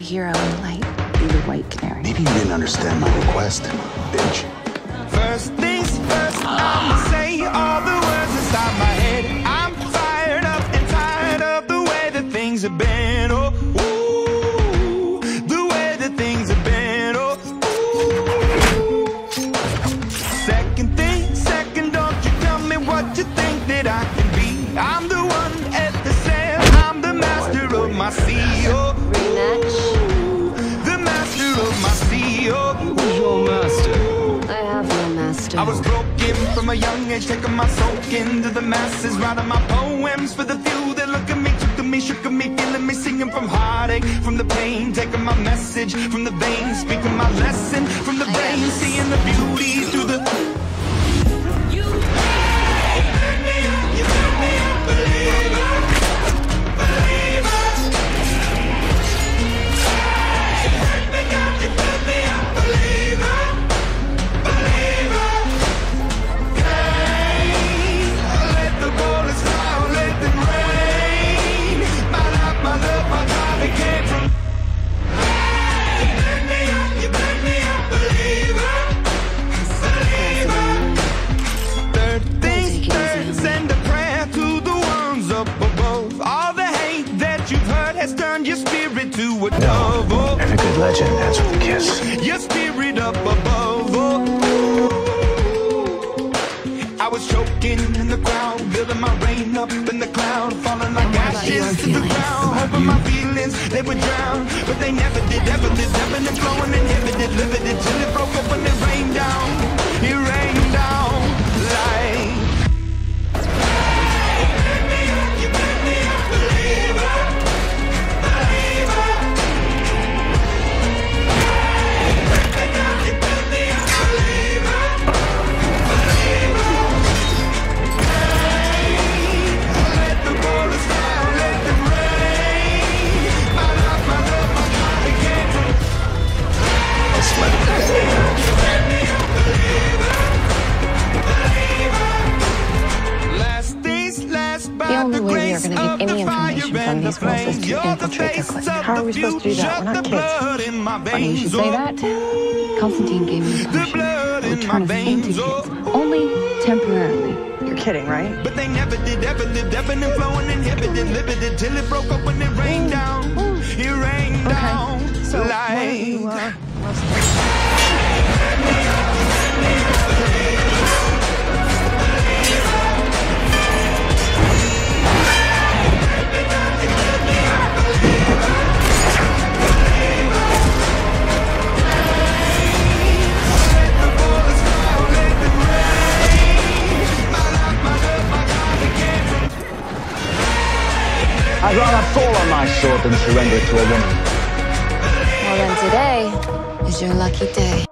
A hero in light, be the White Canary. Maybe you didn't understand my request, bitch. First things first, I'ma say all the words inside my head. I'm fired up and tired of the way that things have been. Oh, ooh, the way that things have been. Oh, ooh. Second thing, second, don't you tell me what you think that I can be. I'm the one at the sail, I'm the master of my sea. Oh, ooh, the master of my sea. Oh, who's your master? I was broken from a young age, taking my soak into the masses, writing my poems for the few that look at me, took to me, shook at me, feeling me, singing from heartache, from the pain, taking my message from the veins, speaking my lesson from the brain, seeing the beauty through the... You pick me up, you pick me up, believer, believer. You pick me up, you pick me up, believer. No, every good legend ends with a kiss. Your spirit up above. Oh, I was choking in the crowd, building my rain up in the cloud, falling like ashes to the ground. Hoping my feelings they would drown, but they never did. Ever did, ebbing and flowing, inhibited, limited till it broke up and it rained down. It rained down like. You pick me up, believer. How are we supposed to do that? We're not kids. Funny you should say that. Constantine gave me the return of the painting kids. Only temporarily. You're kidding, right? But they never did, ever lived, ebbing and flowing, inhibited, limited, till it broke up and it rained down. It rained down. So I'd rather fall on my sword than surrender to a woman. Well then today is your lucky day.